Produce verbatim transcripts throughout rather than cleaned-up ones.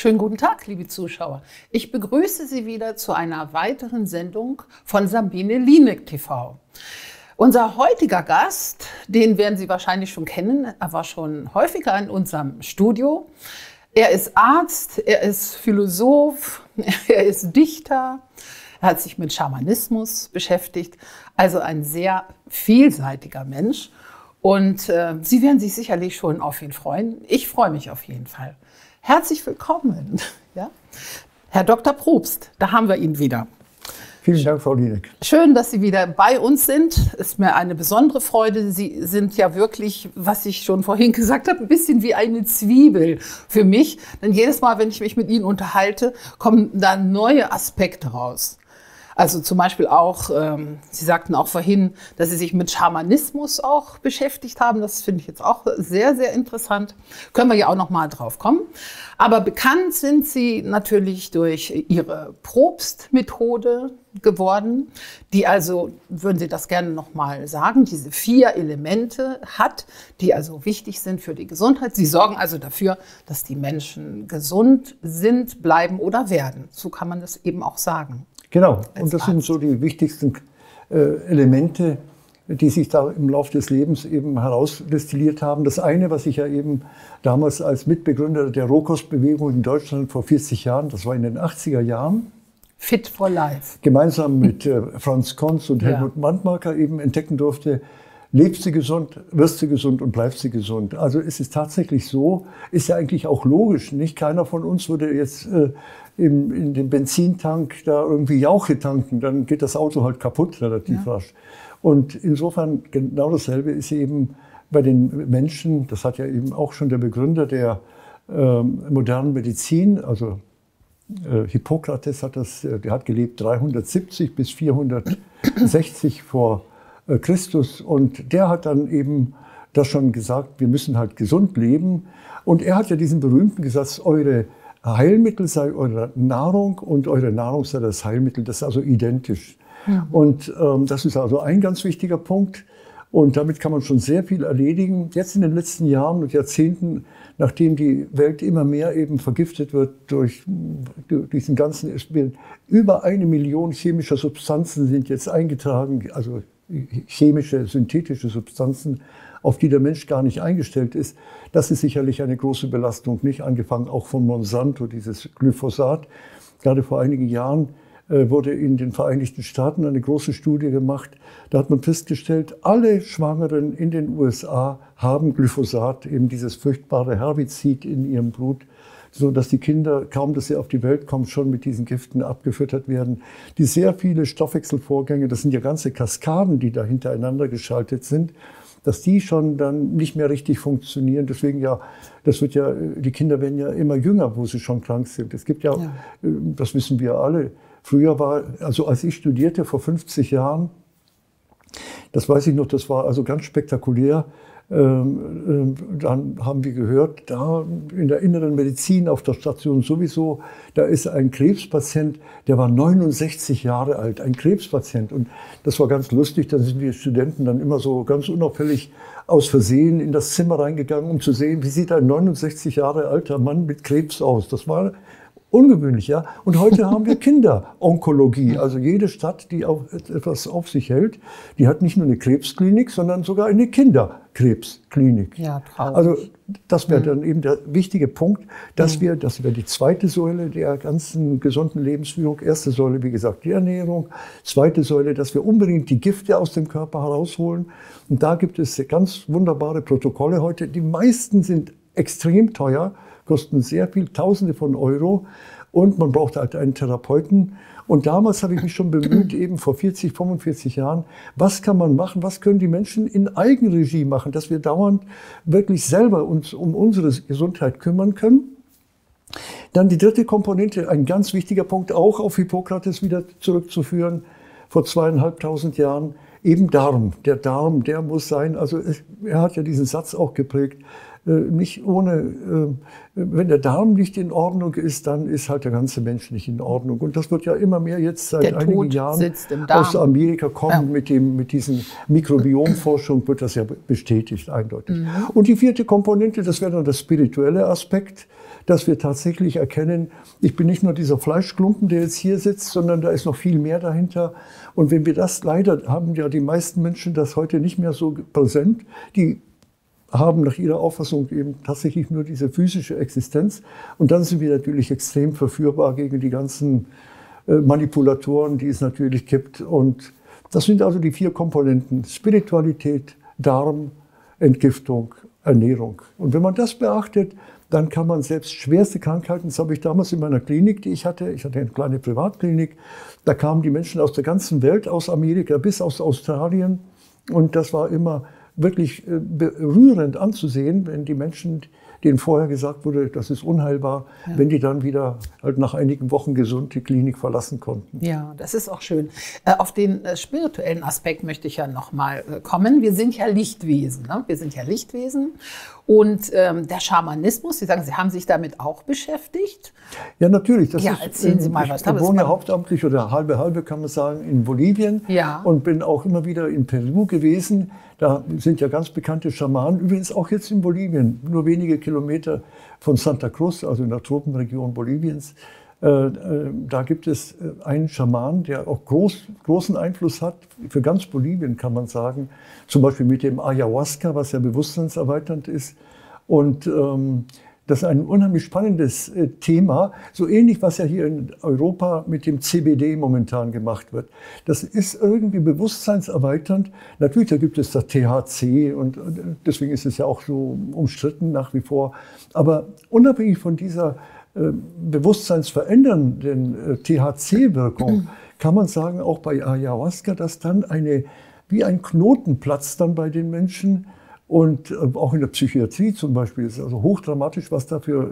Schönen guten Tag, liebe Zuschauer. Ich begrüße Sie wieder zu einer weiteren Sendung von Sabine Linek Punkt T V. Unser heutiger Gast, den werden Sie wahrscheinlich schon kennen, er war schon häufiger in unserem Studio. Er ist Arzt, er ist Philosoph, er ist Dichter, er hat sich mit Schamanismus beschäftigt, also ein sehr vielseitiger Mensch. Und äh, Sie werden sich sicherlich schon auf ihn freuen. Ich freue mich auf jeden Fall. Herzlich willkommen, ja? Herr Doktor Probst, da haben wir ihn wieder. Vielen Dank, Frau Linek. Schön, dass Sie wieder bei uns sind. Ist mir eine besondere Freude. Sie sind ja wirklich, was ich schon vorhin gesagt habe, ein bisschen wie eine Zwiebel für mich. Denn jedes Mal, wenn ich mich mit Ihnen unterhalte, kommen da neue Aspekte raus. Also zum Beispiel auch, ähm, Sie sagten auch vorhin, dass Sie sich mit Schamanismus auch beschäftigt haben. Das finde ich jetzt auch sehr, sehr interessant. Können wir ja auch noch mal drauf kommen. Aber bekannt sind Sie natürlich durch Ihre Probst-Methode geworden, die also, würden Sie das gerne noch mal sagen, diese vier Elemente hat, die also wichtig sind für die Gesundheit. Sie sorgen also dafür, dass die Menschen gesund sind, bleiben oder werden. So kann man das eben auch sagen. Genau, und das sind so die wichtigsten äh, Elemente, die sich da im Laufe des Lebens eben herausdestilliert haben. Das eine, was ich ja eben damals als Mitbegründer der Rohkostbewegung in Deutschland vor vierzig Jahren, das war in den achtziger Jahren, Fit for Life, gemeinsam mit äh, Franz Konz und Helmut Wandmarker eben entdecken durfte: Lebst du gesund, wirst du gesund und bleibst du gesund. Also es ist tatsächlich so, ist ja eigentlich auch logisch, nicht? Keiner von uns würde jetzt äh, im, in den Benzintank da irgendwie Jauche tanken, dann geht das Auto halt kaputt relativ ja. rasch. Und insofern genau dasselbe ist eben bei den Menschen, das hat ja eben auch schon der Begründer der äh, modernen Medizin, also äh, Hippokrates hat das, der hat gelebt dreihundertsiebzig bis vierhundertsechzig vor Christus, und der hat dann eben das schon gesagt, wir müssen halt gesund leben. Und er hat ja diesen berühmten Gesatz, eure Heilmittel sei eure Nahrung und eure Nahrung sei das Heilmittel, das ist also identisch. Ja. Und ähm, das ist also ein ganz wichtiger Punkt, und damit kann man schon sehr viel erledigen. Jetzt in den letzten Jahren und Jahrzehnten, nachdem die Welt immer mehr eben vergiftet wird durch diesen ganzen, über eine Million chemischer Substanzen sind jetzt eingetragen, also chemische, synthetische Substanzen, auf die der Mensch gar nicht eingestellt ist. Das ist sicherlich eine große Belastung, nicht angefangen auch von Monsanto, dieses Glyphosat. Gerade vor einigen Jahren äh, wurde in den Vereinigten Staaten eine große Studie gemacht. Da hat man festgestellt, alle Schwangeren in den U S A haben Glyphosat, eben dieses furchtbare Herbizid, in ihrem Blut, so dass die Kinder, kaum dass sie auf die Welt kommen, schon mit diesen Giften abgefüttert werden. Die sehr viele Stoffwechselvorgänge, das sind ja ganze Kaskaden, die da hintereinander geschaltet sind, dass die schon dann nicht mehr richtig funktionieren. Deswegen ja, das wird ja, die Kinder werden ja immer jünger, wo sie schon krank sind. Es gibt ja, ja. das wissen wir alle, früher war, also als ich studierte vor fünfzig Jahren, das weiß ich noch, das war also ganz spektakulär. Ähm, dann haben wir gehört, da in der inneren Medizin auf der Station sowieso, da ist ein Krebspatient, der war neunundsechzig Jahre alt, ein Krebspatient. Und das war ganz lustig, da sind die Studenten dann immer so ganz unauffällig aus Versehen in das Zimmer reingegangen, um zu sehen, wie sieht ein neunundsechzig Jahre alter Mann mit Krebs aus. Das war ungewöhnlich, ja. Und heute haben wir Kinderonkologie. Also jede Stadt, die auf etwas auf sich hält, die hat nicht nur eine Krebsklinik, sondern sogar eine Kinderkrebsklinik. Ja, traurig. Also das wäre dann eben der wichtige Punkt, dass wir, das wäre die zweite Säule der ganzen gesunden Lebensführung. Erste Säule, wie gesagt, die Ernährung. Zweite Säule, dass wir unbedingt die Gifte aus dem Körper herausholen. Und da gibt es ganz wunderbare Protokolle heute. Die meisten sind extrem teuer, kosten sehr viel, Tausende von Euro, und man braucht halt einen Therapeuten. Und damals habe ich mich schon bemüht, eben vor vierzig, fünfundvierzig Jahren, was kann man machen, was können die Menschen in Eigenregie machen, dass wir dauernd wirklich selber uns um unsere Gesundheit kümmern können. Dann die dritte Komponente, ein ganz wichtiger Punkt, auch auf Hippokrates wieder zurückzuführen, vor zweieinhalbtausend Jahren, eben Darm. Der Darm, der muss sein, also er hat ja diesen Satz auch geprägt, nicht ohne, wenn der Darm nicht in Ordnung ist, dann ist halt der ganze Mensch nicht in Ordnung. Und das wird ja immer mehr jetzt seit einigen Jahren aus Amerika kommen, mit dem, mit diesen Mikrobiomforschung wird das ja bestätigt, eindeutig. Mhm. Und die vierte Komponente, das wäre dann der spirituelle Aspekt, dass wir tatsächlich erkennen, ich bin nicht nur dieser Fleischklumpen, der jetzt hier sitzt, sondern da ist noch viel mehr dahinter. Und wenn wir das, leider haben ja die meisten Menschen das heute nicht mehr so präsent, die haben nach ihrer Auffassung eben tatsächlich nur diese physische Existenz. Und dann sind wir natürlich extrem verführbar gegen die ganzen äh, Manipulatoren, die es natürlich gibt. Und das sind also die vier Komponenten: Spiritualität, Darm, Entgiftung, Ernährung. Und wenn man das beachtet, dann kann man selbst schwerste Krankheiten, das habe ich damals in meiner Klinik, die ich hatte, ich hatte eine kleine Privatklinik, da kamen die Menschen aus der ganzen Welt, aus Amerika bis aus Australien. Und das war immer wirklich berührend anzusehen, wenn die Menschen, denen vorher gesagt wurde, das ist unheilbar, ja, wenn die dann wieder halt nach einigen Wochen gesund die Klinik verlassen konnten. Ja, das ist auch schön. Auf den spirituellen Aspekt möchte ich ja nochmal kommen. Wir sind ja Lichtwesen, ne? Wir sind ja Lichtwesen. Und ähm, der Schamanismus, Sie sagen, Sie haben sich damit auch beschäftigt? Ja, natürlich. Das ja, ist, erzählen Sie mal was. Ich wohne hauptamtlich oder halbe halbe, kann man sagen, in Bolivien, ja, und bin auch immer wieder in Peru gewesen. Da sind ja ganz bekannte Schamanen, übrigens auch jetzt in Bolivien, nur wenige Kilometer von Santa Cruz, also in der Tropenregion Boliviens. Äh, äh, da gibt es einen Schaman, der auch groß, großen Einfluss hat, für ganz Bolivien kann man sagen, zum Beispiel mit dem Ayahuasca, was ja bewusstseinserweiternd ist. Und ähm, das ist ein unheimlich spannendes äh, Thema, so ähnlich, was ja hier in Europa mit dem C B D momentan gemacht wird. Das ist irgendwie bewusstseinserweiternd. Natürlich, da gibt es das T H C und, und deswegen ist es ja auch so umstritten nach wie vor. Aber unabhängig von dieser bewusstseinsverändernden T H C-Wirkung kann man sagen, auch bei Ayahuasca, dass dann eine, wie ein Knoten platzt dann bei den Menschen. Und auch in der Psychiatrie zum Beispiel ist also hochdramatisch, was da für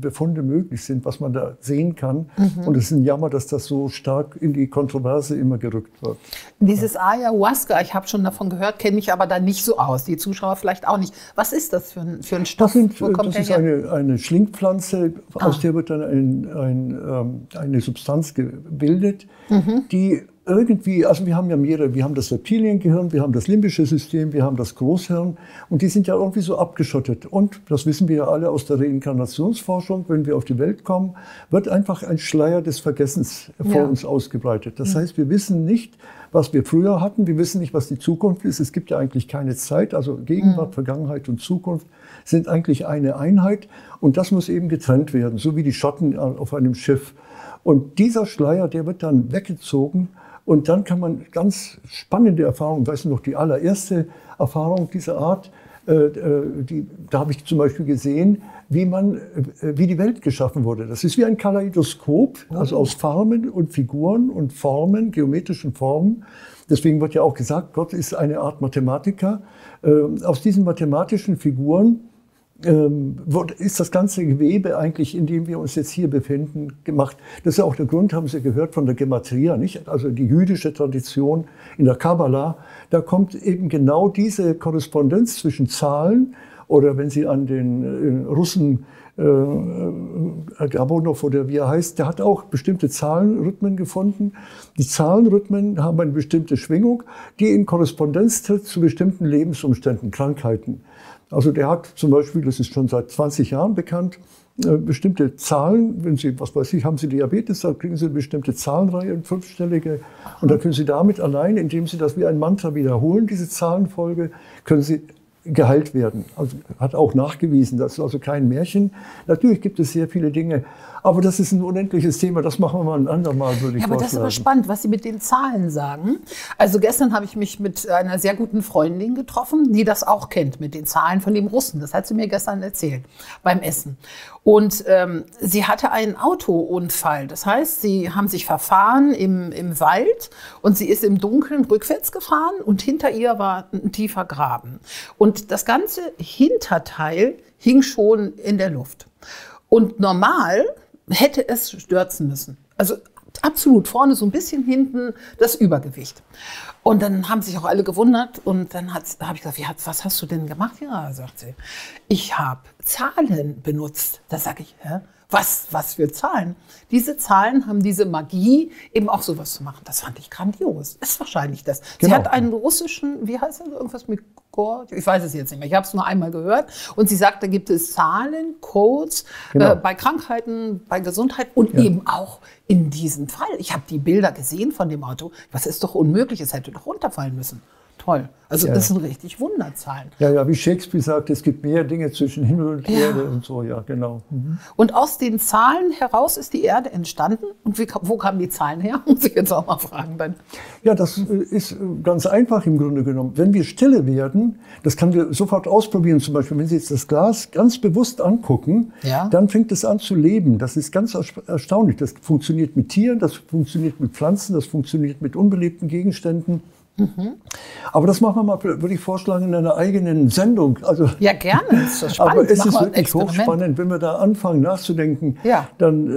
Befunde möglich sind, was man da sehen kann. Mhm. Und es ist ein Jammer, dass das so stark in die Kontroverse immer gerückt wird. Dieses Ayahuasca, ich habe schon davon gehört, kenne mich aber da nicht so aus. Die Zuschauer vielleicht auch nicht. Was ist das für ein, für ein Stoff? Das, sind, Wo kommt das der ist her? Eine, eine Schlingpflanze, ah. aus der wird dann ein, ein, eine Substanz gebildet, mhm. die... Irgendwie, also wir haben ja mehrere, wir haben das Reptiliengehirn, wir haben das limbische System, wir haben das Großhirn und die sind ja irgendwie so abgeschottet. Und das wissen wir ja alle aus der Reinkarnationsforschung, wenn wir auf die Welt kommen, wird einfach ein Schleier des Vergessens vor ja. uns ausgebreitet. Das heißt, wir wissen nicht, was wir früher hatten, wir wissen nicht, was die Zukunft ist. Es gibt ja eigentlich keine Zeit, also Gegenwart, mhm. Vergangenheit und Zukunft sind eigentlich eine Einheit und das muss eben getrennt werden, so wie die Schatten auf einem Schiff. Und dieser Schleier, der wird dann weggezogen. Und dann kann man ganz spannende Erfahrungen, weißt du noch, die allererste Erfahrung dieser Art, äh, die, da habe ich zum Beispiel gesehen, wie, man, äh, wie die Welt geschaffen wurde. Das ist wie ein Kaleidoskop, also aus Farben und Figuren und Formen, geometrischen Formen. Deswegen wird ja auch gesagt, Gott ist eine Art Mathematiker. Äh, aus diesen mathematischen Figuren ist das ganze Gewebe eigentlich, in dem wir uns jetzt hier befinden, gemacht. Das ist ja auch der Grund, haben Sie gehört, von der Gematria, nicht? Also die jüdische Tradition in der Kabbalah, da kommt eben genau diese Korrespondenz zwischen Zahlen oder wenn Sie an den Russen Äh, Gabonow oder wie er heißt, der hat auch bestimmte Zahlenrhythmen gefunden. Die Zahlenrhythmen haben eine bestimmte Schwingung, die in Korrespondenz tritt zu bestimmten Lebensumständen, Krankheiten. Also der hat zum Beispiel, das ist schon seit zwanzig Jahren bekannt, äh, bestimmte Zahlen, wenn Sie, was weiß ich, haben Sie Diabetes, dann kriegen Sie eine bestimmte Zahlenreihe, eine fünfstellige, und dann können Sie damit allein, indem Sie das wie ein Mantra wiederholen, diese Zahlenfolge, können Sie geheilt werden. Also hat auch nachgewiesen, das ist also kein Märchen. Natürlich gibt es sehr viele Dinge, aber das ist ein unendliches Thema, das machen wir mal ein andermal, würde ich vorschlagen. Ja, aber das ist aber spannend, was Sie mit den Zahlen sagen. Also gestern habe ich mich mit einer sehr guten Freundin getroffen, die das auch kennt, mit den Zahlen von dem Russen. Das hat sie mir gestern erzählt, beim Essen. Und ähm, sie hatte einen Autounfall. Das heißt, sie haben sich verfahren im, im Wald und sie ist im Dunkeln rückwärts gefahren und hinter ihr war ein tiefer Graben. Und das ganze Hinterteil hing schon in der Luft. Und normal hätte es stürzen müssen. Also absolut vorne, so ein bisschen hinten das Übergewicht. Und dann haben sich auch alle gewundert und dann habe ich gesagt, ja, was hast du denn gemacht? Ja, sagt sie, ich habe Zahlen benutzt. Da sage ich, hä? Was, was für Zahlen? Diese Zahlen haben diese Magie, eben auch sowas zu machen. Das fand ich grandios. Ist wahrscheinlich das. Genau. Sie hat einen russischen, wie heißt das, irgendwas mit Gord? Ich weiß es jetzt nicht mehr. Ich habe es nur einmal gehört. Und sie sagt, da gibt es Zahlen, Codes, genau. äh, bei Krankheiten, bei Gesundheit und ja. eben auch in diesem Fall. Ich habe die Bilder gesehen von dem Auto. Das ist doch unmöglich. Es hätte doch runterfallen müssen. Toll. Also ja, das sind richtig Wunderzahlen. Ja, ja, wie Shakespeare sagt, es gibt mehr Dinge zwischen Himmel und ja. Erde und so, ja, genau. Mhm. Und aus den Zahlen heraus ist die Erde entstanden. Und wie, wo kamen die Zahlen her? Muss ich jetzt auch mal fragen dann. Ja, das ist ganz einfach im Grunde genommen. Wenn wir stille werden, das können wir sofort ausprobieren. Zum Beispiel, wenn Sie jetzt das Glas ganz bewusst angucken, ja. dann fängt es an zu leben. Das ist ganz erstaunlich. Das funktioniert mit Tieren, das funktioniert mit Pflanzen, das funktioniert mit unbelebten Gegenständen. Mhm. Aber das machen wir mal, würde ich vorschlagen, in einer eigenen Sendung. Also, ja, gerne. Das ist so spannend. Aber es ist wirklich hochspannend, wenn wir da anfangen nachzudenken, ja. dann äh,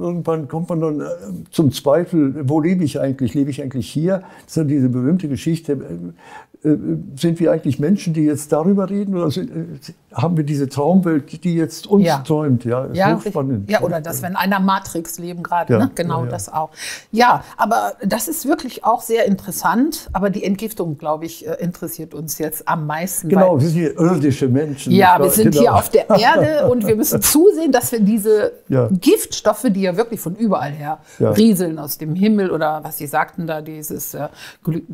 irgendwann kommt man dann äh, zum Zweifel, wo lebe ich eigentlich? Lebe ich eigentlich hier? Das ist ja diese berühmte Geschichte. Äh, äh, sind wir eigentlich Menschen, die jetzt darüber reden? Oder sind, äh, haben wir diese Traumwelt, die jetzt uns ja. träumt? Ja, ist ja, hochspannend. Ja, oder das, wenn einer Matrix leben gerade, ja, ne? Genau ja, ja. das auch. Ja, aber das ist wirklich auch sehr interessant. Aber die Entgiftung, glaube ich, interessiert uns jetzt am meisten. Genau, wir sind hier irdische Menschen. Ja, wir sind genau. hier auf der Erde und wir müssen zusehen, dass wir diese ja. Giftstoffe, die ja wirklich von überall her ja. rieseln, aus dem Himmel oder was Sie sagten da, dieses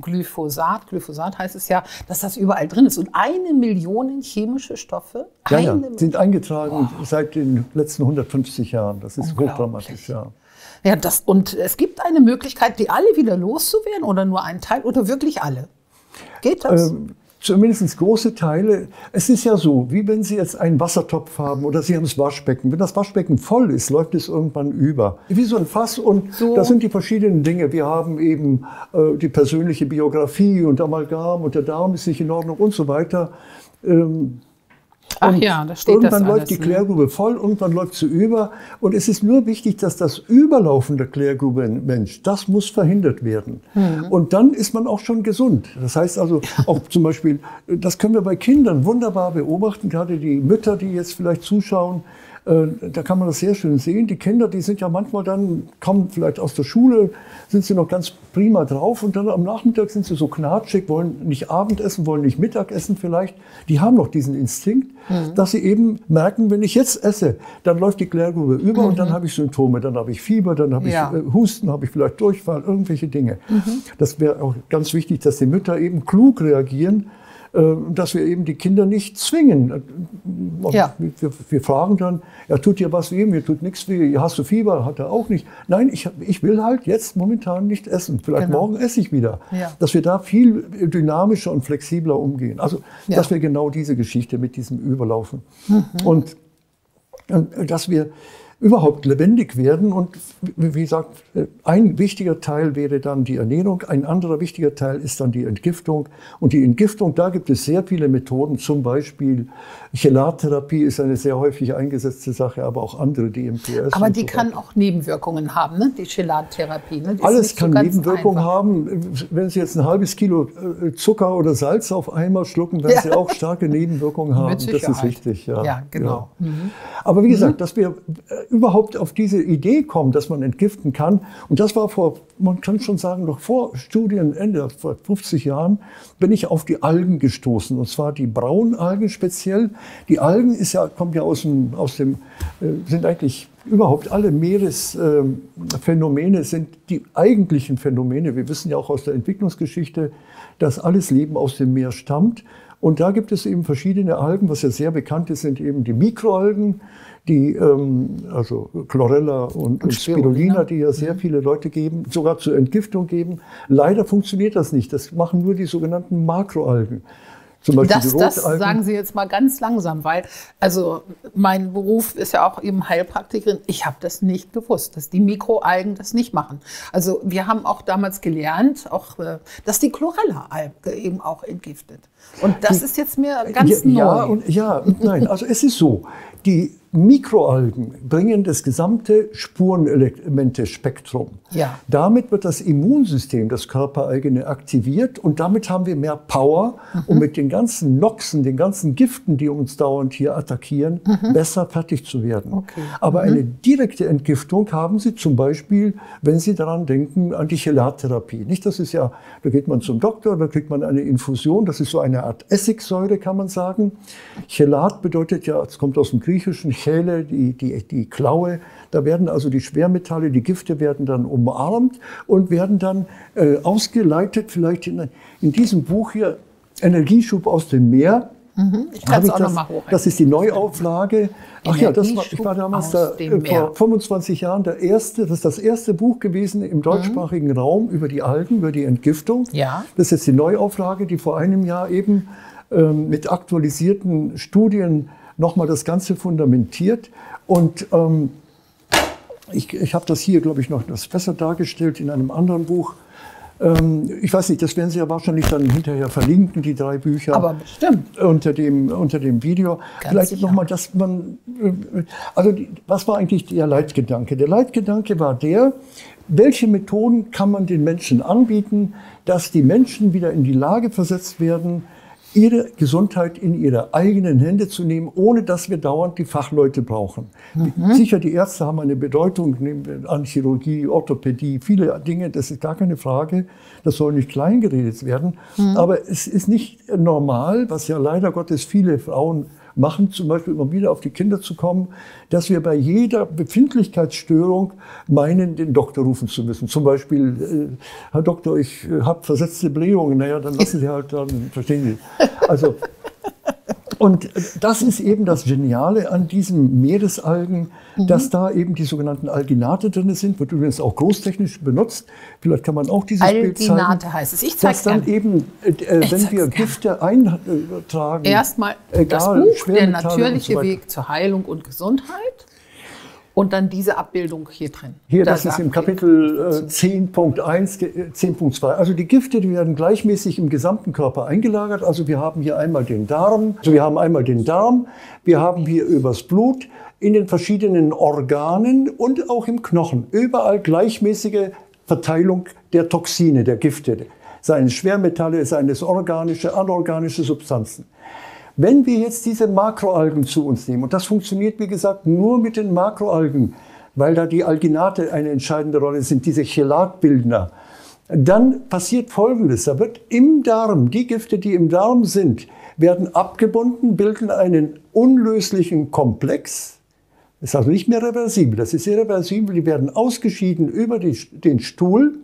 Glyphosat, Glyphosat heißt es ja, dass das überall drin ist. Und eine Million chemische Stoffe ja, eine ja. sind eingetragen oh. seit den letzten hundertfünfzig Jahren. Das ist hochdramatisch, ja. Ja, das, und es gibt eine Möglichkeit, die alle wieder loszuwerden oder nur einen Teil oder wirklich alle. Geht das? Ähm, zumindest große Teile. Es ist ja so, wie wenn Sie jetzt einen Wassertopf haben oder Sie haben das Waschbecken. Wenn das Waschbecken voll ist, läuft es irgendwann über. Wie so ein Fass und so. Das sind die verschiedenen Dinge. Wir haben eben äh, die persönliche Biografie und Amalgam und der Darm ist nicht in Ordnung und so weiter. Ähm, Ach ja, da steht das alles. Irgendwann läuft die Klärgrube voll, irgendwann läuft sie über. Und es ist nur wichtig, dass das Überlaufen der Klärgrube, Mensch, das muss verhindert werden. Mhm. Und dann ist man auch schon gesund. Das heißt also, auch zum Beispiel, das können wir bei Kindern wunderbar beobachten, gerade die Mütter, die jetzt vielleicht zuschauen. Da kann man das sehr schön sehen. Die Kinder, die sind ja manchmal dann, kommen vielleicht aus der Schule, sind sie noch ganz prima drauf und dann am Nachmittag sind sie so knatschig, wollen nicht Abendessen, wollen nicht Mittagessen vielleicht. Die haben noch diesen Instinkt, mhm. dass sie eben merken, wenn ich jetzt esse, dann läuft die Klärgrube über mhm. und dann habe ich Symptome, dann habe ich Fieber, dann habe ich ja. Husten, habe ich vielleicht Durchfall, irgendwelche Dinge. Mhm. Das wäre auch ganz wichtig, dass die Mütter eben klug reagieren, dass wir eben die Kinder nicht zwingen. Ja. Wir, wir fragen dann, ja, tut dir was weh, mir tut nichts weh, hast du Fieber, hat er auch nicht. Nein, ich, ich will halt jetzt momentan nicht essen, vielleicht genau. morgen esse ich wieder. Ja. Dass wir da viel dynamischer und flexibler umgehen. Also, ja. dass wir genau diese Geschichte mit diesem Überlaufen. Mhm. Und, und dass wir überhaupt lebendig werden und wie gesagt, ein wichtiger Teil wäre dann die Ernährung, ein anderer wichtiger Teil ist dann die Entgiftung und die Entgiftung, da gibt es sehr viele Methoden, zum Beispiel Chelattherapie ist eine sehr häufig eingesetzte Sache, aber auch andere, die D M T S. Aber die so kann auch Nebenwirkungen haben, ne? Die Chelattherapie. Ne? Die alles kann so Nebenwirkungen einfach. haben, wenn Sie jetzt ein halbes Kilo Zucker oder Salz auf einmal schlucken, werden ja. Sie auch starke Nebenwirkungen haben, das ist richtig. Ja, ja genau. Ja. Mhm. Aber wie gesagt, mhm. dass wir überhaupt auf diese Idee kommen, dass man entgiften kann. Und das war vor, man kann schon sagen, noch vor Studienende, vor fünfzig Jahren, bin ich auf die Algen gestoßen. Und zwar die Braunalgen speziell. Die Algen ist ja, kommt ja aus dem, aus dem äh, sind eigentlich überhaupt alle Meeresphänomene äh, sind die eigentlichen Phänomene. Wir wissen ja auch aus der Entwicklungsgeschichte, dass alles Leben aus dem Meer stammt. Und da gibt es eben verschiedene Algen, was ja sehr bekannt ist, sind eben die Mikroalgen, die, ähm, also Chlorella und, und Spirulina, die ja sehr viele Leute geben, sogar zur Entgiftung geben. Leider funktioniert das nicht. Das machen nur die sogenannten Makroalgen. Zum Beispiel das, die Rotalgen. Das sagen Sie jetzt mal ganz langsam, weil also mein Beruf ist ja auch eben Heilpraktikerin. Ich habe das nicht gewusst, dass die Mikroalgen das nicht machen. Also wir haben auch damals gelernt, auch, dass die Chlorella-Alge eben auch entgiftet. Und das die, ist jetzt mir ganz ja, neu. Ja und, ja und nein, also es ist so, die Mikroalgen bringen das gesamte Spurenelemente-Spektrum. Ja. Damit wird das Immunsystem, das körpereigene, aktiviert und damit haben wir mehr Power, mhm. um mit den ganzen Noxen, den ganzen Giften, die uns dauernd hier attackieren, mhm. besser fertig zu werden. Okay. Aber mhm. eine direkte Entgiftung haben Sie zum Beispiel, wenn Sie daran denken, an die Chelattherapie. Nicht, das ist ja, da geht man zum Doktor, da kriegt man eine Infusion, das ist so eine Art Essigsäure, kann man sagen. Chelat bedeutet ja, es kommt aus dem Griechischen, Chele, die, die, die Klaue, da werden also die Schwermetalle, die Gifte werden dann umarmt und werden dann äh, ausgeleitet, vielleicht in, in diesem Buch hier, Energieschub aus dem Meer. Mhm. Ich kann es auch nochmal hoch. Das ist die Neuauflage. Ach ja, das war, ich war damals da, äh, vor fünfundzwanzig Jahren der erste, das ist das erste Buch gewesen im deutschsprachigen mhm. Raum über die Algen, über die Entgiftung. Ja. Das ist jetzt die Neuauflage, die vor einem Jahr eben ähm, mit aktualisierten Studien nochmal das Ganze fundamentiert. Und ähm, ich, ich habe das hier, glaube ich, noch das besser dargestellt in einem anderen Buch. Ähm, ich weiß nicht, das werden Sie ja wahrscheinlich dann hinterher verlinken, die drei Bücher. Aber bestimmt. Unter dem, unter dem Video. Ganz Vielleicht nochmal, dass man, also die, was war eigentlich der Leitgedanke? Der Leitgedanke war der, welche Methoden kann man den Menschen anbieten, dass die Menschen wieder in die Lage versetzt werden, ihre Gesundheit in ihre eigenen Hände zu nehmen, ohne dass wir dauernd die Fachleute brauchen. Mhm. Sicher, die Ärzte haben eine Bedeutung, nehmen wir an Chirurgie, Orthopädie, viele Dinge, das ist gar keine Frage, das soll nicht klein geredet werden. Mhm. Aber es ist nicht normal, was ja leider Gottes viele Frauen machen, zum Beispiel immer wieder auf die Kinder zu kommen, dass wir bei jeder Befindlichkeitsstörung meinen, den Doktor rufen zu müssen. Zum Beispiel, äh, Herr Doktor, ich äh, habe versetzte Blähungen, naja, dann lassen Sie halt, dann verstehen Sie. Also, und das ist eben das Geniale an diesem Meeresalgen, mhm. dass da eben die sogenannten Alginate drin sind, wird übrigens auch großtechnisch benutzt. Vielleicht kann man auch dieses Bild zeigen. Alginate heißt es. Ich zeig's gern. Dass dann eben, äh, wenn wir Gifte eintragen, erstmal das Buch, der natürliche Weg zur Heilung und Gesundheit. Und dann diese Abbildung hier drin. Hier, das ist im Kapitel zehn Punkt eins, zehn Punkt zwei. Also die Gifte, die werden gleichmäßig im gesamten Körper eingelagert. Also wir haben hier einmal den Darm, also wir haben einmal den Darm, wir haben hier übers Blut, in den verschiedenen Organen und auch im Knochen. Überall gleichmäßige Verteilung der Toxine, der Gifte. Seien es Schwermetalle, seien es organische, anorganische Substanzen. Wenn wir jetzt diese Makroalgen zu uns nehmen, und das funktioniert, wie gesagt, nur mit den Makroalgen, weil da die Alginate eine entscheidende Rolle sind, diese Chelatbildner, dann passiert Folgendes. Da wird im Darm, die Gifte, die im Darm sind, werden abgebunden, bilden einen unlöslichen Komplex. Das ist also nicht mehr reversibel, das ist irreversibel. Die werden ausgeschieden über die, den Stuhl.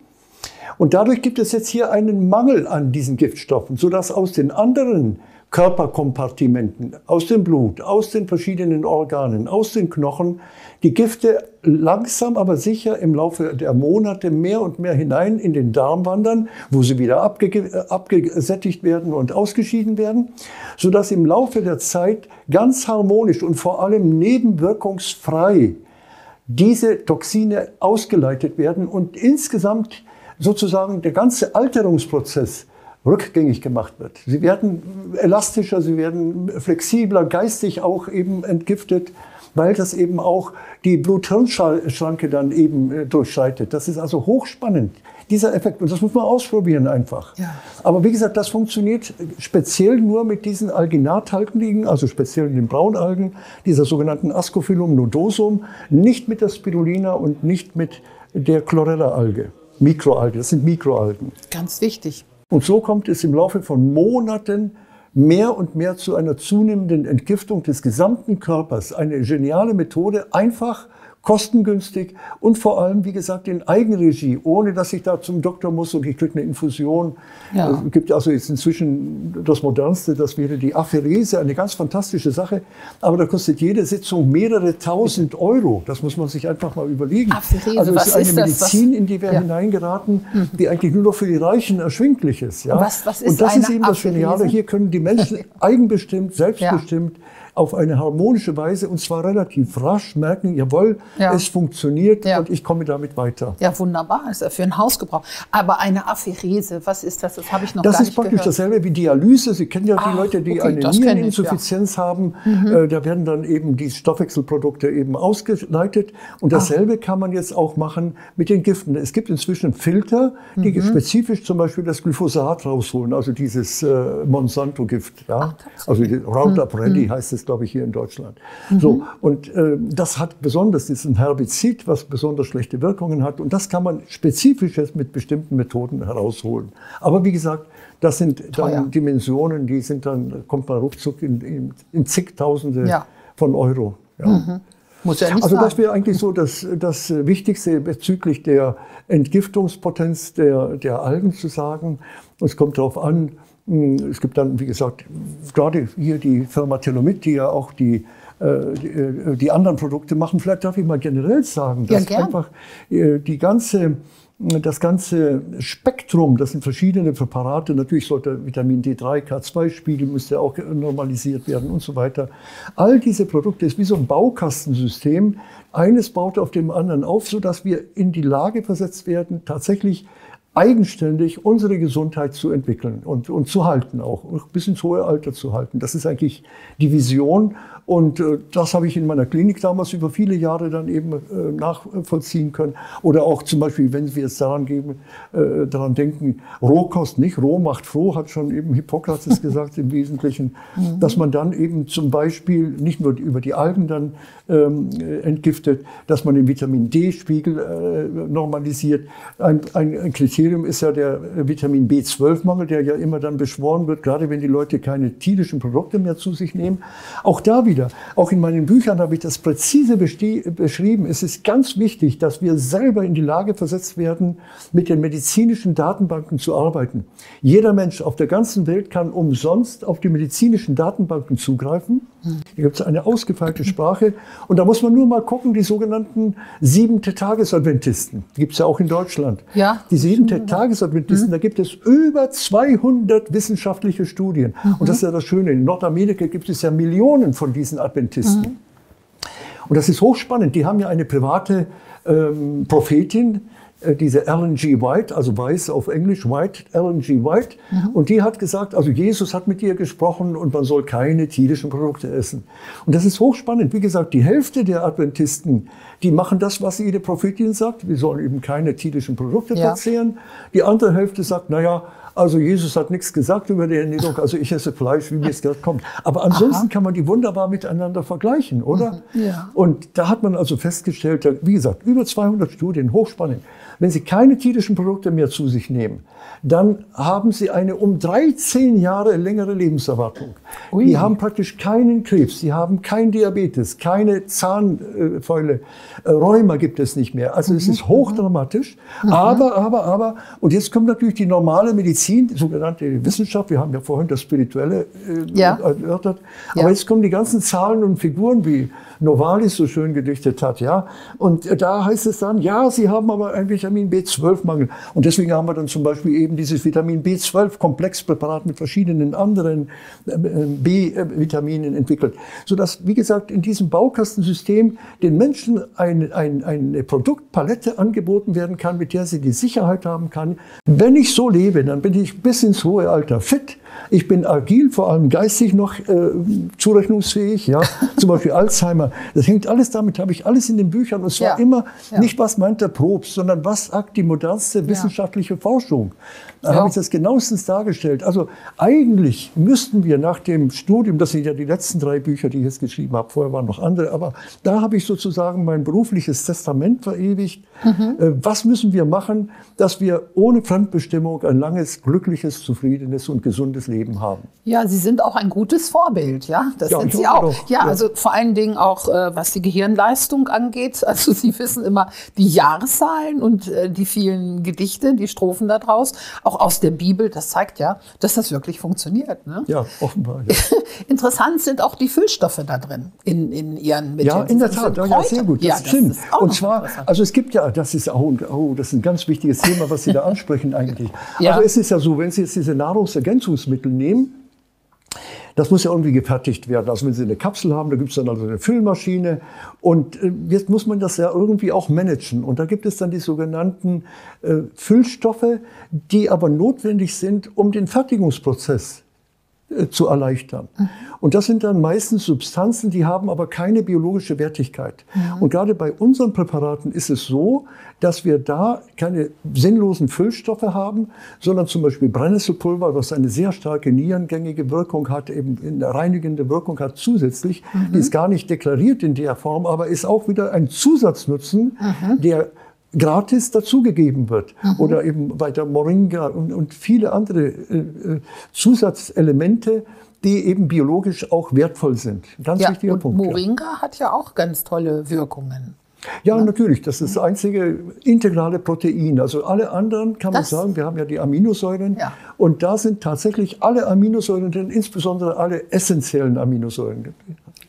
Und dadurch gibt es jetzt hier einen Mangel an diesen Giftstoffen, sodass aus den anderen Körperkompartimenten, aus dem Blut, aus den verschiedenen Organen, aus den Knochen, die Gifte langsam aber sicher im Laufe der Monate mehr und mehr hinein in den Darm wandern, wo sie wieder abge abgesättigt werden und ausgeschieden werden, sodass im Laufe der Zeit ganz harmonisch und vor allem nebenwirkungsfrei diese Toxine ausgeleitet werden und insgesamt sozusagen der ganze Alterungsprozess rückgängig gemacht wird. Sie werden elastischer, sie werden flexibler, geistig auch eben entgiftet, weil das eben auch die Blut-Hirn-Schranke dann eben durchschreitet. Das ist also hochspannend, dieser Effekt. Und das muss man ausprobieren einfach. Ja. Aber wie gesagt, das funktioniert speziell nur mit diesen Alginathalgen, also speziell den Braunalgen, dieser sogenannten Ascophyllum nodosum, nicht mit der Spirulina und nicht mit der Chlorella-Alge. Mikroalgen, das sind Mikroalgen. Ganz wichtig. Und so kommt es im Laufe von Monaten mehr und mehr zu einer zunehmenden Entgiftung des gesamten Körpers. Eine geniale Methode, einfach, kostengünstig und vor allem, wie gesagt, in Eigenregie, ohne dass ich da zum Doktor muss und ich kriege eine Infusion. Ja. Es gibt also jetzt inzwischen das Modernste, das wäre die Apherese, eine ganz fantastische Sache. Aber da kostet jede Sitzung mehrere tausend Euro. Das muss man sich einfach mal überlegen. Apherese, also es ist eine Medizin, in die wir ja. hineingeraten, die eigentlich nur noch für die Reichen erschwinglich ist. Ja? Und, was, was ist und das ist eben das Geniale. Hier können die Menschen eigenbestimmt, selbstbestimmt ja. auf eine harmonische Weise und zwar relativ rasch merken, jawohl, ja. es funktioniert ja. und ich komme damit weiter. Ja, wunderbar, ist ja für einen Hausgebrauch. Aber eine Apherese, was ist das? Das habe ich noch das gar nicht gehört. Das ist praktisch dasselbe wie Dialyse. Sie kennen ja die Ach, Leute, die okay, eine Niereninsuffizienz ja. haben. Mhm. Äh, da werden dann eben die Stoffwechselprodukte eben ausgeleitet. Und dasselbe Ach. kann man jetzt auch machen mit den Giften. Es gibt inzwischen Filter, die mhm. spezifisch zum Beispiel das Glyphosat rausholen, also dieses äh, Monsanto-Gift. Ja? Also Roundup mhm. Ready heißt es, glaube ich, hier in Deutschland. Mhm. So, und äh, das hat besonders diesen Herbizid, was besonders schlechte Wirkungen hat. Und das kann man spezifisch jetzt mit bestimmten Methoden herausholen. Aber wie gesagt, das sind Teuer. dann Dimensionen, die sind dann, kommt man ruckzuck in, in, in zigtausende ja. von Euro. Ja. Mhm. Muss ja nicht also das wäre eigentlich so das, das Wichtigste bezüglich der Entgiftungspotenz der, der Algen zu sagen. Es kommt darauf an, es gibt dann, wie gesagt, gerade hier die Firma Telomid, die ja auch die Die, die anderen Produkte machen. Vielleicht darf ich mal generell sagen, dass ja, einfach die ganze, das ganze Spektrum, das sind verschiedene Präparate, natürlich sollte Vitamin D drei, K zwei Spiegel müsste auch normalisiert werden und so weiter. All diese Produkte ist wie so ein Baukastensystem. Eines baut auf dem anderen auf, sodass wir in die Lage versetzt werden, tatsächlich eigenständig unsere Gesundheit zu entwickeln und, und zu halten auch, bis ins hohe Alter zu halten. Das ist eigentlich die Vision und äh, das habe ich in meiner Klinik damals über viele Jahre dann eben äh, nachvollziehen können. Oder auch zum Beispiel, wenn wir jetzt daran, geben, äh, daran denken, Rohkost nicht, roh macht froh, hat schon eben Hippokrates gesagt im Wesentlichen, mhm. dass man dann eben zum Beispiel nicht nur über die Algen dann ähm, entgiftet, dass man den Vitamin D Spiegel äh, normalisiert, ein, ein, ein Kriterium ist ja der Vitamin B zwölf Mangel, der ja immer dann beschworen wird, gerade wenn die Leute keine tierischen Produkte mehr zu sich nehmen. Auch da wieder, auch in meinen Büchern habe ich das präzise beschrieben. Es ist ganz wichtig, dass wir selber in die Lage versetzt werden, mit den medizinischen Datenbanken zu arbeiten. Jeder Mensch auf der ganzen Welt kann umsonst auf die medizinischen Datenbanken zugreifen. Hier gibt es eine ausgefeilte Sprache und da muss man nur mal gucken, die sogenannten Siebente-Tages-Adventisten, die gibt es ja auch in Deutschland. Ja. Die siebente Tagesadventisten, mhm. da gibt es über zweihundert wissenschaftliche Studien. Mhm. Und das ist ja das Schöne, in Nordamerika gibt es ja Millionen von diesen Adventisten. Mhm. Und das ist hochspannend, die haben ja eine private ähm, Prophetin, diese Ellen G. White, also Weiß auf Englisch, White, Ellen G. White. Mhm. Und die hat gesagt, also Jesus hat mit ihr gesprochen und man soll keine tierischen Produkte essen. Und das ist hochspannend. Wie gesagt, die Hälfte der Adventisten, die machen das, was jede Prophetin sagt. Wir sollen eben keine tierischen Produkte ja. verzehren. Die andere Hälfte sagt, naja, also Jesus hat nichts gesagt über die Ernährung, also ich esse Fleisch, wie mir es gerade kommt. Aber ansonsten Aha. kann man die wunderbar miteinander vergleichen, oder? Ja. Und da hat man also festgestellt, wie gesagt, über zweihundert Studien, hochspannend. Wenn Sie keine tierischen Produkte mehr zu sich nehmen, dann haben Sie eine um dreizehn Jahre längere Lebenserwartung. Ui. Die haben praktisch keinen Krebs, Sie haben keinen Diabetes, keine Zahnfäule, Rheuma gibt es nicht mehr. Also mhm. es ist hochdramatisch, mhm. aber, aber, aber, und jetzt kommt natürlich die normale Medizin, die sogenannte Wissenschaft, wir haben ja vorhin das Spirituelle äh, ja. erörtert, aber ja. jetzt kommen die ganzen Zahlen und Figuren, wie Novalis so schön gedichtet hat, ja, und da heißt es dann, ja, sie haben aber einen Vitamin B zwölf Mangel und deswegen haben wir dann zum Beispiel eben dieses Vitamin B zwölf Komplexpräparat mit verschiedenen anderen äh, B-Vitaminen entwickelt, sodass, wie gesagt, in diesem Baukastensystem den Menschen ein, ein, eine Produktpalette angeboten werden kann, mit der sie die Sicherheit haben kann, wenn ich so lebe, dann bin ich bis ins hohe Alter fit. Ich bin agil, vor allem geistig noch äh, zurechnungsfähig. Ja? Zum Beispiel Alzheimer. Das hängt alles damit, habe ich alles in den Büchern. Und zwar ja. immer ja. nicht, was meint der Probst, sondern was sagt die modernste wissenschaftliche ja. Forschung. Da ja. habe ich das genauestens dargestellt. Also eigentlich müssten wir nach dem Studium, das sind ja die letzten drei Bücher, die ich jetzt geschrieben habe, vorher waren noch andere, aber da habe ich sozusagen mein berufliches Testament verewigt. Mhm. Äh, was müssen wir machen, dass wir ohne Fremdbestimmung ein langes, glückliches, zufriedenes und gesundes Leben haben. Ja, Sie sind auch ein gutes Vorbild, ja, das ja, sind Sie auch. Doch, ja, ja, also vor allen Dingen auch, äh, was die Gehirnleistung angeht, also Sie wissen immer die Jahreszahlen und äh, die vielen Gedichte, die Strophen da draus, auch aus der Bibel, das zeigt ja, dass das wirklich funktioniert. Ne? Ja, offenbar. Ja. Interessant sind auch die Füllstoffe da drin, in, in Ihren Mitteln. Ja, in der Tat, ja, sehr gut, das, ja, das stimmt. Ist und zwar, also es gibt ja, das ist, oh, oh, das ist ein ganz wichtiges Thema, was Sie da ansprechen eigentlich. Ja. Also es ist ja so, wenn Sie jetzt diese Nahrungsergänzungsmittel nehmen, Das muss ja irgendwie gefertigt werden. Also wenn Sie eine Kapsel haben, da gibt es dann also eine Füllmaschine. Und jetzt muss man das ja irgendwie auch managen. Und da gibt es dann die sogenannten äh, Füllstoffe, die aber notwendig sind, um den Fertigungsprozess äh, zu erleichtern. Mhm. Und das sind dann meistens Substanzen, die haben aber keine biologische Wertigkeit. Mhm. Und gerade bei unseren Präparaten ist es so, dass wir da keine sinnlosen Füllstoffe haben, sondern zum Beispiel Brennnesselpulver, was eine sehr starke nierengängige Wirkung hat, eben eine reinigende Wirkung hat zusätzlich. Mhm. Die ist gar nicht deklariert in der Form, aber ist auch wieder ein Zusatznutzen, mhm. der gratis dazugegeben wird. Mhm. Oder eben bei der Moringa und, und viele andere äh, Zusatzelemente, die eben biologisch auch wertvoll sind. Ganz ja, wichtiger und Punkt. Moringa ja. hat ja auch ganz tolle Wirkungen. Ja, natürlich. Das ist das einzige integrale Protein. Also alle anderen kann man das sagen, wir haben ja die Aminosäuren. Ja. Und da sind tatsächlich alle Aminosäuren drin, insbesondere alle essentiellen Aminosäuren.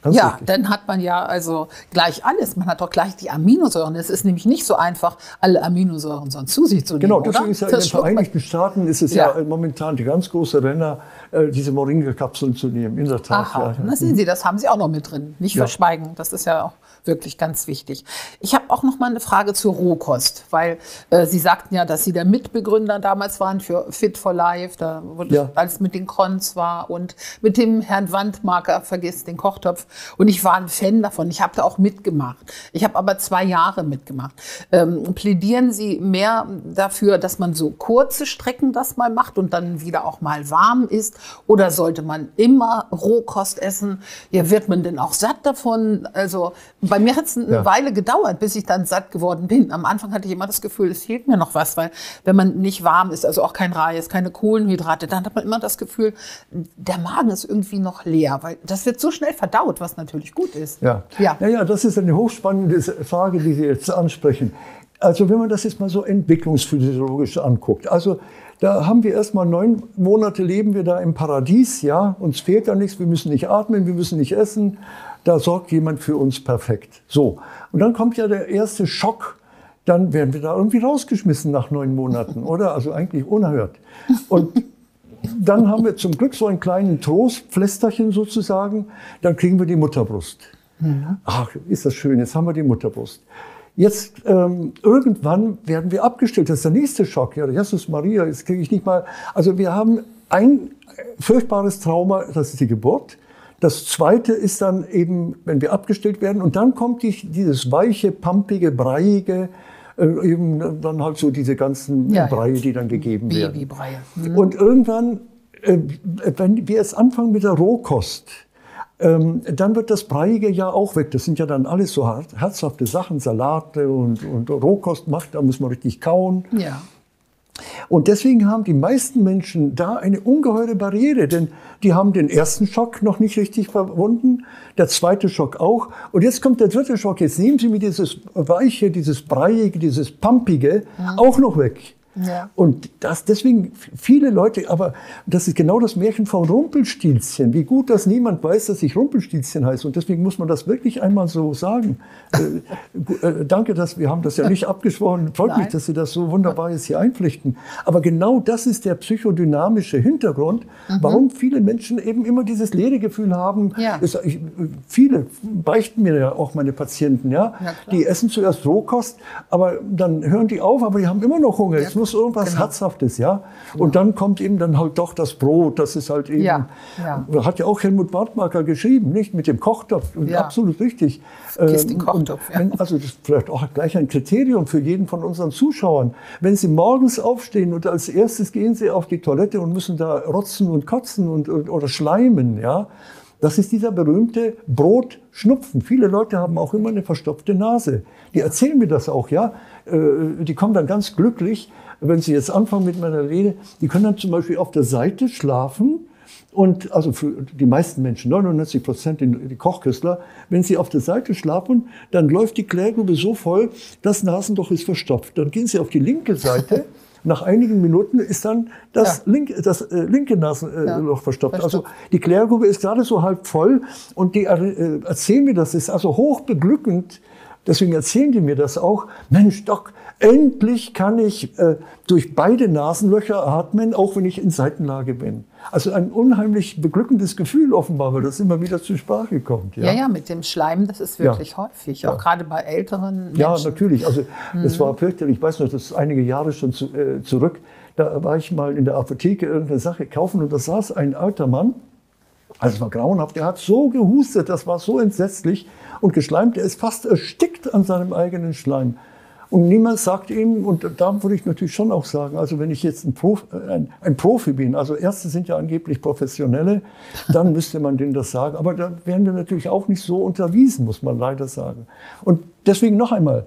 Ganz ja, richtig. Dann hat man ja also gleich alles. Man hat doch gleich die Aminosäuren. Es ist nämlich nicht so einfach, alle Aminosäuren sonst zu sich zu nehmen. Genau, deswegen oder? ist ja das in den Vereinigten Staaten ist es ja. ja momentan die ganz große Renner, diese Moringa-Kapseln zu nehmen. In der Tat. Aha, ja. Das sehen Sie, das haben Sie auch noch mit drin. Nicht ja. verschweigen. Das ist ja auch wirklich ganz wichtig. Ich habe auch noch mal eine Frage zur Rohkost, weil äh, Sie sagten ja, dass Sie der Mitbegründer damals waren für Fit for Life, da wurde ja. alles mit den Konz war und mit dem Herrn Wandmarker, vergiss den Kochtopf. Und ich war ein Fan davon, ich habe da auch mitgemacht. Ich habe aber zwei Jahre mitgemacht. Ähm, plädieren Sie mehr dafür, dass man so kurze Strecken das mal macht und dann wieder auch mal warm isst? Oder sollte man immer Rohkost essen? Ja, wird man denn auch satt davon? Also bei mir hat es eine ja. Weile gedauert, bis ich dann satt geworden bin. Am Anfang hatte ich immer das Gefühl, es fehlt mir noch was, weil wenn man nicht warm ist, also auch kein Reis, keine Kohlenhydrate, dann hat man immer das Gefühl, der Magen ist irgendwie noch leer, weil das wird so schnell verdaut, was natürlich gut ist. Ja, ja. Naja, das ist eine hochspannende Frage, die Sie jetzt ansprechen. Also wenn man das jetzt mal so entwicklungsphysiologisch anguckt, also da haben wir erstmal neun Monate leben wir da im Paradies, ja, uns fehlt da nichts, wir müssen nicht atmen, wir müssen nicht essen. Da sorgt jemand für uns perfekt. So. Und dann kommt ja der erste Schock. Dann werden wir da irgendwie rausgeschmissen nach neun Monaten, oder? Also eigentlich unerhört. Und dann haben wir zum Glück so einen kleinen Trostpflästerchen sozusagen. Dann kriegen wir die Mutterbrust. Ja. Ach, ist das schön. Jetzt haben wir die Mutterbrust. Jetzt, ähm, irgendwann werden wir abgestillt. Das ist der nächste Schock. Ja, Jesus Maria, jetzt kriege ich nicht mal. Also wir haben ein furchtbares Trauma, das ist die Geburt. Das zweite ist dann eben, wenn wir abgestillt werden, und dann kommt die, dieses weiche, pampige, breiige, äh, eben dann halt so diese ganzen ja, Breie, ja. die dann gegeben werden. Babybreie. Mhm. Und irgendwann, äh, wenn wir jetzt anfangen mit der Rohkost, ähm, dann wird das Breiige ja auch weg. Das sind ja dann alles so herzhafte Sachen, Salate und, und Rohkost macht, da muss man richtig kauen. Ja. Und deswegen haben die meisten Menschen da eine ungeheure Barriere, denn die haben den ersten Schock noch nicht richtig verwunden, der zweite Schock auch. Und jetzt kommt der dritte Schock, jetzt nehmen Sie mir dieses Weiche, dieses Breiige, dieses Pampige mhm. auch noch weg. Ja. Und das deswegen viele Leute, aber das ist genau das Märchen von Rumpelstilzchen. Wie gut, dass niemand weiß, dass ich Rumpelstilzchen heiße. Und deswegen muss man das wirklich einmal so sagen. äh, äh, danke, dass wir haben das ja nicht abgesprochen. Freut Nein. mich, dass Sie das so wunderbar jetzt hier einpflichten. Aber genau das ist der psychodynamische Hintergrund, mhm. warum viele Menschen eben immer dieses leere Gefühl haben. Ja. Es, ich, viele beichten mir ja auch meine Patienten, ja, ja die essen zuerst Rohkost, aber dann hören die auf, aber die haben immer noch Hunger. Ja. Irgendwas genau. Herzhaftes, ja. Und ja. dann kommt eben dann halt doch das Brot, das ist halt eben, ja. Ja. hat ja auch Helmut Wandmarker geschrieben, nicht? Mit dem Kochtopf, und ja. absolut richtig. Vergiss den Kochtopf, ja. wenn, also das ist vielleicht auch gleich ein Kriterium für jeden von unseren Zuschauern. Wenn Sie morgens aufstehen und als erstes gehen Sie auf die Toilette und müssen da rotzen und kotzen und, und, oder schleimen, ja. Das ist dieser berühmte Brotschnupfen. Viele Leute haben auch immer eine verstopfte Nase. Die erzählen mir das auch, ja. Die kommen dann ganz glücklich, wenn Sie jetzt anfangen mit meiner Rede, die können dann zum Beispiel auf der Seite schlafen und, also für die meisten Menschen, neunundneunzig Prozent die Kochkünstler, wenn sie auf der Seite schlafen, dann läuft die Klärgrube so voll, das Nasenloch ist verstopft. Dann gehen Sie auf die linke Seite. Nach einigen Minuten ist dann das, ja. link, das äh, linke Nasenloch äh, ja. verstopft. Verstopft. Also die Klärgrube ist gerade so halb voll und die äh, erzählen mir das, ist also hochbeglückend. Deswegen erzählen die mir das auch. Mensch, Doc, Endlich kann ich äh, durch beide Nasenlöcher atmen, auch wenn ich in Seitenlage bin. Also ein unheimlich beglückendes Gefühl offenbar, weil das immer wieder zur Sprache kommt. Ja, ja, ja, mit dem Schleim, das ist wirklich ja. häufig, ja. auch gerade bei älteren Menschen. Ja, natürlich. Also mhm. das war fürchterlich. Ich weiß noch, das ist einige Jahre schon zu, äh, zurück. Da war ich mal in der Apotheke irgendeine Sache kaufen und da saß ein alter Mann. Also es war grauenhaft. Der hat so gehustet, das war so entsetzlich und geschleimt. Er ist fast erstickt an seinem eigenen Schleim. Und niemand sagt ihm, und da würde ich natürlich schon auch sagen, also wenn ich jetzt ein Profi, ein, ein Profi bin, also Ärzte sind ja angeblich Professionelle, dann müsste man denen das sagen. Aber da werden wir natürlich auch nicht so unterwiesen, muss man leider sagen. Und deswegen noch einmal,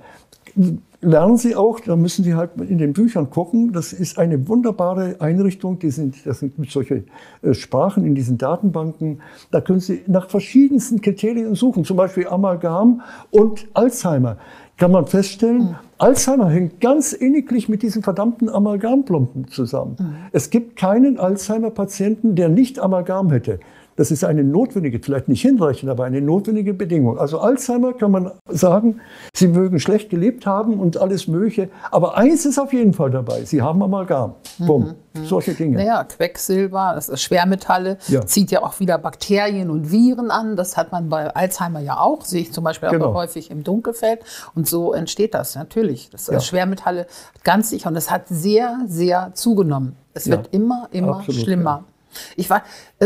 lernen Sie auch, da müssen Sie halt in den Büchern gucken, das ist eine wunderbare Einrichtung, die sind, das sind solche Sprachen in diesen Datenbanken, da können Sie nach verschiedensten Kriterien suchen, zum Beispiel Amalgam und Alzheimer. Kann man feststellen, mhm. Alzheimer hängt ganz inniglich mit diesen verdammten Amalgamplomben zusammen. Mhm. Es gibt keinen Alzheimer-Patienten, der nicht Amalgam hätte. Das ist eine notwendige, vielleicht nicht hinreichend, aber eine notwendige Bedingung. Also Alzheimer kann man sagen, Sie mögen schlecht gelebt haben und alles Mögliche. Aber eins ist auf jeden Fall dabei, Sie haben Amalgam. Bumm. Mhm. Solche Dinge. Naja, Quecksilber, das ist Schwermetalle, ja. zieht ja auch wieder Bakterien und Viren an. Das hat man bei Alzheimer ja auch, sehe ich zum Beispiel auch genau. häufig im Dunkelfeld. Und so entsteht das natürlich. Das ja. Schwermetalle ganz sicher. Und das hat sehr, sehr zugenommen. Es ja. wird immer, immer Absolut, schlimmer. Ja. Ich war,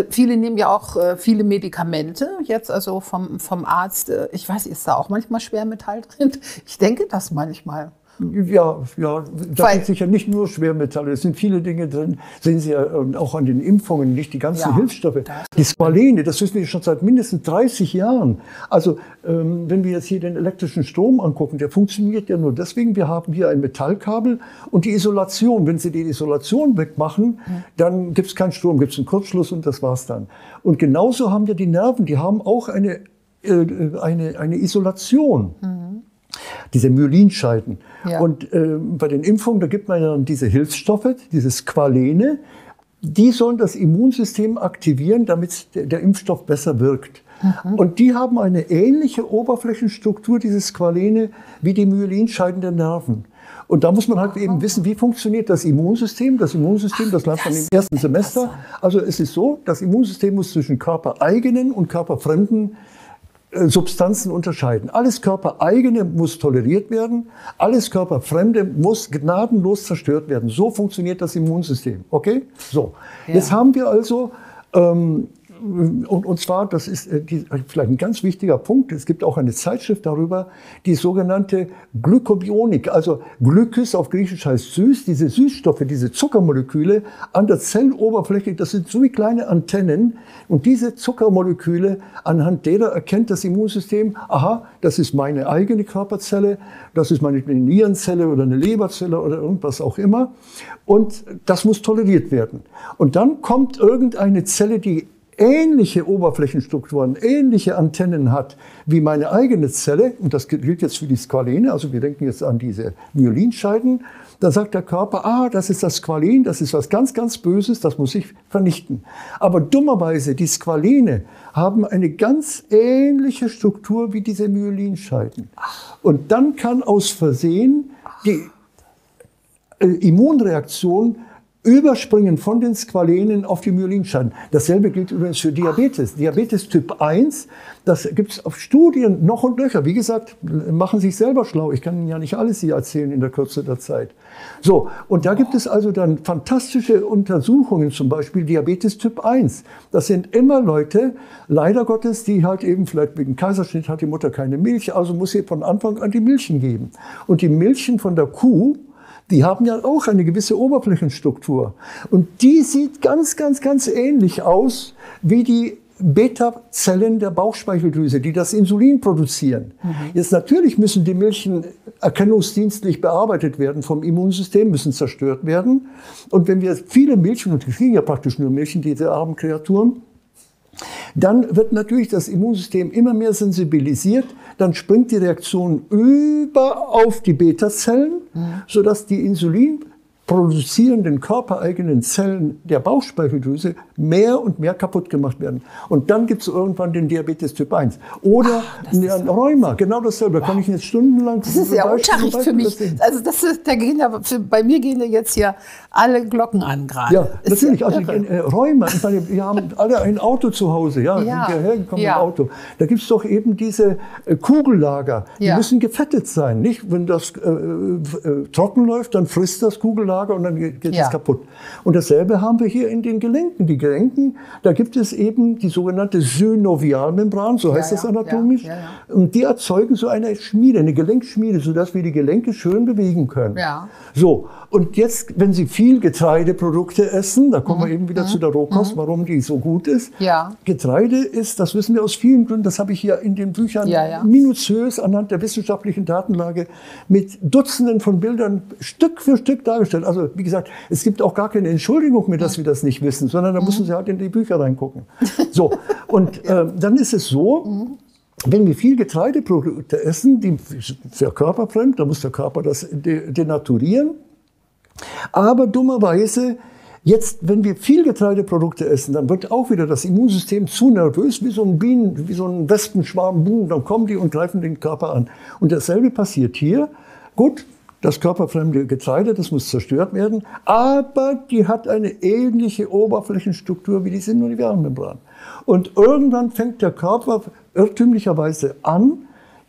viele nehmen ja auch viele Medikamente jetzt, also vom, vom Arzt. Ich weiß, ist da auch manchmal Schwermetall drin? Ich denke das manchmal. Ja, ja, da sind sicher nicht nur Schwermetalle, es sind viele Dinge drin. Sehen Sie ja auch an den Impfungen, nicht die ganzen ja, Hilfsstoffe. Die Spirulina, das wissen wir schon seit mindestens dreißig Jahren. Also ähm, wenn wir jetzt hier den elektrischen Strom angucken, der funktioniert ja nur deswegen. Wir haben hier ein Metallkabel und die Isolation. Wenn Sie die Isolation wegmachen, mhm. dann gibt es keinen Strom, gibt es einen Kurzschluss und das war's dann. Und genauso haben wir die Nerven, die haben auch eine, äh, eine, eine Isolation. Mhm. Diese Myelinscheiden. Ja. Und äh, bei den Impfungen, da gibt man ja dann diese Hilfsstoffe, diese Squalene, die sollen das Immunsystem aktivieren, damit der, der Impfstoff besser wirkt. Mhm. Und die haben eine ähnliche Oberflächenstruktur, diese Squalene, wie die Myelinscheiden der Nerven. Und da muss man halt eben wissen, wie funktioniert das Immunsystem. Das Immunsystem, das lernt man im ersten Semester. Also es ist so, das Immunsystem muss zwischen körpereigenen und körperfremden Substanzen unterscheiden. Alles Körpereigene muss toleriert werden, alles Körperfremde muss gnadenlos zerstört werden. So funktioniert das Immunsystem. Okay? So. Ja. Jetzt haben wir also, ähm, und, und zwar, das ist äh, die, vielleicht ein ganz wichtiger Punkt, es gibt auch eine Zeitschrift darüber, die sogenannte Glykobionik, also Glykos auf Griechisch heißt süß, diese Süßstoffe, diese Zuckermoleküle an der Zelloberfläche, das sind so wie kleine Antennen, und diese Zuckermoleküle, anhand derer erkennt das Immunsystem, aha, das ist meine eigene Körperzelle, das ist meine Nierenzelle oder eine Leberzelle oder irgendwas auch immer, und das muss toleriert werden. Und dann kommt irgendeine Zelle, die ähnliche Oberflächenstrukturen, ähnliche Antennen hat wie meine eigene Zelle, und das gilt jetzt für die Squalene, also wir denken jetzt an diese Myelinscheiden, dann sagt der Körper, ah, das ist das Squalen, das ist was ganz, ganz Böses, das muss ich vernichten. Aber dummerweise, die Squalene haben eine ganz ähnliche Struktur wie diese Myelinscheiden. Und dann kann aus Versehen die Immunreaktion überspringen von den Squalenen auf die Myelinscheiden. Dasselbe gilt übrigens für Diabetes. Ach. Diabetes Typ eins, das gibt es auf Studien noch und nöcher. Wie gesagt, machen Sie sich selber schlau. Ich kann Ihnen ja nicht alles hier erzählen in der Kürze der Zeit. So, und da gibt es also dann fantastische Untersuchungen, zum Beispiel Diabetes Typ eins. Das sind immer Leute, leider Gottes, die halt eben vielleicht wegen Kaiserschnitt hat die Mutter keine Milch, also muss sie von Anfang an die Milchen geben. Und die Milchen von der Kuh, die haben ja auch eine gewisse Oberflächenstruktur. Und die sieht ganz, ganz, ganz ähnlich aus wie die Beta-Zellen der Bauchspeicheldrüse, die das Insulin produzieren. Mhm. Jetzt natürlich müssen die Milchen erkennungsdienstlich bearbeitet werden vom Immunsystem, müssen zerstört werden. Und wenn wir viele Milchen, und die kriegen ja praktisch nur Milchen, diese armen Kreaturen, dann wird natürlich das Immunsystem immer mehr sensibilisiert, dann springt die Reaktion über auf die Beta-Zellen, mhm. sodass die insulinproduzierenden körpereigenen Zellen der Bauchspeicheldrüse mehr und mehr kaputt gemacht werden. Und dann gibt es irgendwann den Diabetes Typ eins. Oder ein Rheuma, genau dasselbe. Wow. Kann ich jetzt stundenlang... Das ist ja Unterricht für mich. Also das ist, da gehen ja, für, bei mir gehen ja jetzt hier alle Glocken an gerade. Ja, ist natürlich. Ja, also ich, äh, Rheuma, ich meine, wir haben alle ein Auto zu Hause. Ja, ja. Hinterhergekommen ja. Auto. Da gibt es doch eben diese äh, Kugellager. Die ja. müssen gefettet sein. Nicht? Wenn das äh, äh, trocken läuft, dann frisst das Kugellager und dann geht es ja. kaputt. Und dasselbe haben wir hier in den Gelenken. Die Gelenken, da gibt es eben die sogenannte Synovialmembran, so heißt ja, das anatomisch, ja, ja, ja. und die erzeugen so eine Schmiede, eine Gelenkschmiede, sodass wir die Gelenke schön bewegen können. Ja. So, und jetzt, wenn Sie viel Getreideprodukte essen, da kommen mhm. wir eben wieder mhm. zu der Rohkost, mhm. warum die so gut ist. Ja. Getreide ist, das wissen wir aus vielen Gründen, das habe ich hier in den Büchern ja, ja. minutiös anhand der wissenschaftlichen Datenlage mit Dutzenden von Bildern Stück für Stück dargestellt. Also wie gesagt, es gibt auch gar keine Entschuldigung mehr, dass wir das nicht wissen, sondern da mhm. müssen Sie halt in die Bücher reingucken. So, und äh, dann ist es so, mhm. wenn wir viel Getreideprodukte essen, die für Körper fremd, dann muss der Körper das denaturieren. Aber dummerweise, jetzt, wenn wir viel Getreideprodukte essen, dann wird auch wieder das Immunsystem zu nervös, wie so ein Bienen, wie so ein Wespenschwarm, boom, dann kommen die und greifen den Körper an. Und dasselbe passiert hier. Gut. Das körperfremde Getreide, das muss zerstört werden, aber die hat eine ähnliche Oberflächenstruktur wie die Synovialmembran. Und irgendwann fängt der Körper irrtümlicherweise an,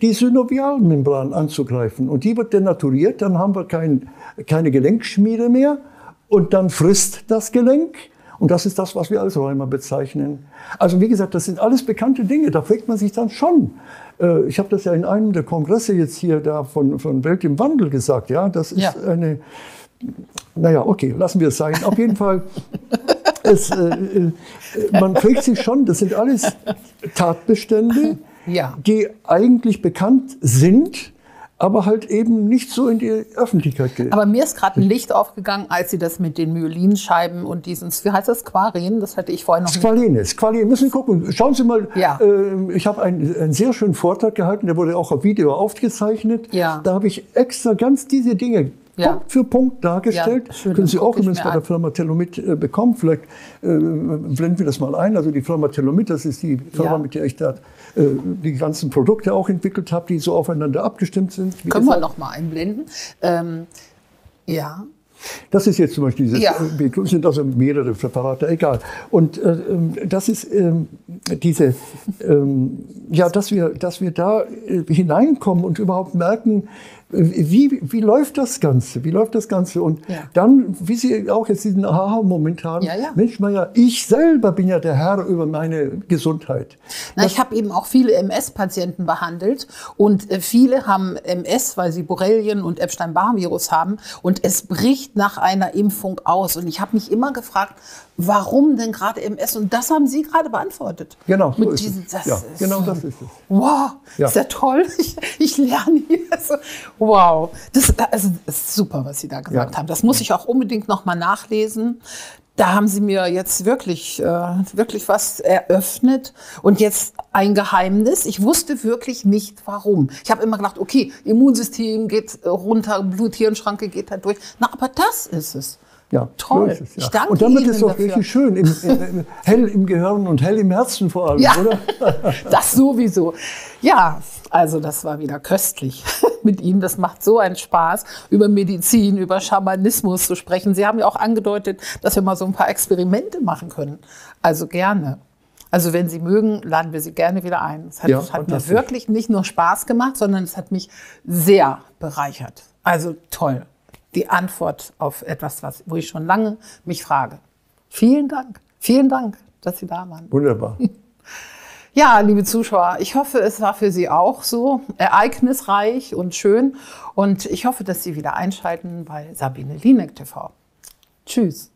die Synovialmembran anzugreifen. Und die wird denaturiert, dann haben wir kein, keine Gelenkschmiede mehr und dann frisst das Gelenk. Und das ist das, was wir als Rheuma bezeichnen. Also wie gesagt, das sind alles bekannte Dinge, da fragt man sich dann schon. Ich habe das ja in einem der Kongresse jetzt hier da von, von Welt im Wandel gesagt. Ja, das ist ja. eine... Naja, okay, lassen wir es sein. Auf jeden Fall, es, äh, man fragt sich schon, das sind alles Tatbestände, ja. die eigentlich bekannt sind, aber halt eben nicht so in die Öffentlichkeit geht. Aber mir ist gerade ein Licht aufgegangen, als Sie das mit den Myelinscheiben und diesen, wie heißt das, Squalene? Das hatte ich vorhin noch nicht. Squalene, Squalene, müssen Sie gucken. Schauen Sie mal, ja. äh, ich habe einen, einen sehr schönen Vortrag gehalten, der wurde auch auf Video aufgezeichnet. Ja. Da habe ich extra ganz diese Dinge ja. Punkt für Punkt dargestellt. Ja, schön, können Sie auch übrigens bei der Firma Telomid äh, bekommen. Vielleicht äh, blenden wir das mal ein. Also die Firma Telomid, das ist die Firma, ja. mit der ich da äh, die ganzen Produkte auch entwickelt habe, die so aufeinander abgestimmt sind. Wie können gesagt. wir noch mal einblenden? Ähm, ja. Das ist jetzt zum Beispiel dieses, ja. äh, sind also mehrere Präparate, egal. Und äh, das ist äh, diese, äh, ja, dass wir, dass wir da äh, hineinkommen und überhaupt merken, Wie, wie läuft das Ganze? Wie läuft das Ganze? Und ja. dann, wie Sie auch jetzt diesen Aha-Moment haben, ja, ja. Mensch, Maja, ich selber bin ja der Herr über meine Gesundheit. Na, ich habe eben auch viele M S-Patienten behandelt und äh, viele haben M S, weil sie Borrelien und Epstein-Barr-Virus haben und es bricht nach einer Impfung aus. Und ich habe mich immer gefragt, warum denn gerade M S? Und das haben Sie gerade beantwortet. Genau, so Mit ist diesen, das ja, ist, genau das ist es. Wow, ja. ist ja toll. Ich, ich lerne hier. Also, wow, das, also, das ist super, was Sie da gesagt ja. haben. Das muss ich auch unbedingt noch mal nachlesen. Da haben Sie mir jetzt wirklich, äh, wirklich was eröffnet und jetzt ein Geheimnis. Ich wusste wirklich nicht, warum. Ich habe immer gedacht, okay, Immunsystem geht runter, Blut-Hirn-Schranke geht da durch. Na, aber das ist es. Ja, toll. So es, ja. Ich danke und dann wird es auch richtig schön, im, im, hell im Gehirn und hell im Herzen vor allem, ja. oder? Das sowieso. Ja, also das war wieder köstlich mit Ihnen. Das macht so einen Spaß, über Medizin, über Schamanismus zu sprechen. Sie haben ja auch angedeutet, dass wir mal so ein paar Experimente machen können. Also gerne. Also wenn Sie mögen, laden wir Sie gerne wieder ein. Es hat, ja, hat mir wirklich nicht nur Spaß gemacht, sondern es hat mich sehr bereichert. Also toll. Die Antwort auf etwas, was, wo ich schon lange mich frage. Vielen Dank, vielen Dank, dass Sie da waren. Wunderbar. Ja, liebe Zuschauer, ich hoffe, es war für Sie auch so ereignisreich und schön. Und ich hoffe, dass Sie wieder einschalten bei Sabine Linek T V. Tschüss.